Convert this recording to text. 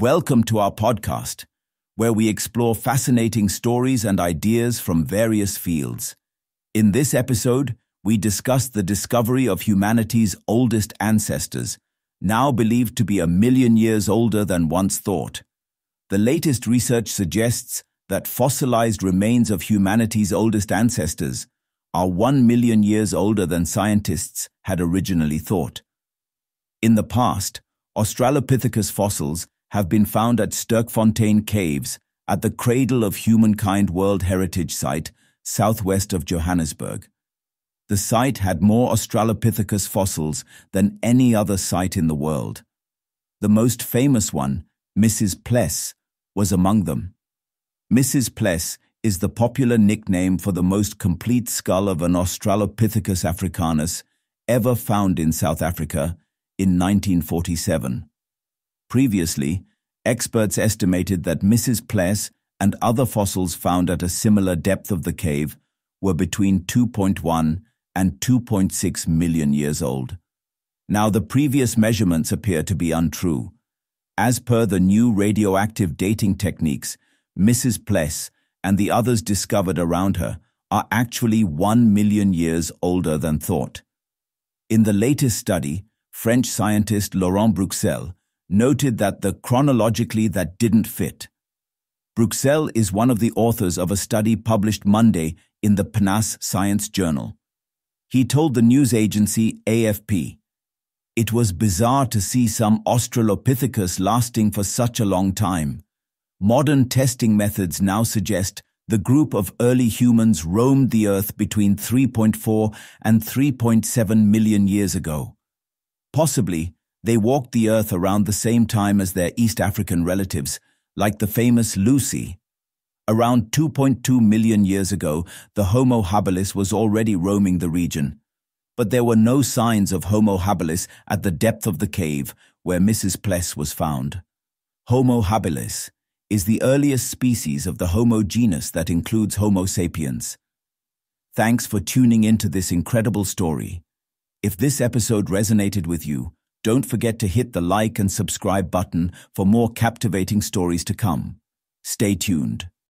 Welcome to our podcast, where we explore fascinating stories and ideas from various fields. In this episode, we discuss the discovery of humanity's oldest ancestors, now believed to be 1 million years older than once thought. The latest research suggests that fossilized remains of humanity's oldest ancestors are 1 million years older than scientists had originally thought. In the past, Australopithecus fossils have been found at Sterkfontein Caves at the Cradle of Humankind World Heritage Site, southwest of Johannesburg. The site had more Australopithecus fossils than any other site in the world. The most famous one, Mrs. Ples, was among them. Mrs. Ples is the popular nickname for the most complete skull of an Australopithecus africanus ever found in South Africa in 1947. Previously, experts estimated that Mrs. Ples and other fossils found at a similar depth of the cave were between 2.1 and 2.6 million years old. Now, the previous measurements appear to be untrue. As per the new radioactive dating techniques, Mrs. Ples and the others discovered around her are actually 1 million years older than thought. In the latest study, French scientist Laurent Bruxelles noted that chronologically that didn't fit. Bruxelles is one of the authors of a study published Monday in the PNAS Science Journal. He told the news agency AFP, "It was bizarre to see some Australopithecus lasting for such a long time. Modern testing methods now suggest the group of early humans roamed the Earth between 3.4 and 3.7 million years ago. Possibly, they walked the Earth around the same time as their East African relatives, like the famous Lucy. Around 2.2 million years ago, the Homo habilis was already roaming the region. But there were no signs of Homo habilis at the depth of the cave where Mrs. Ples was found. Homo habilis is the earliest species of the Homo genus that includes Homo sapiens." Thanks for tuning into this incredible story. If this episode resonated with you, don't forget to hit the like and subscribe button for more captivating stories to come. Stay tuned.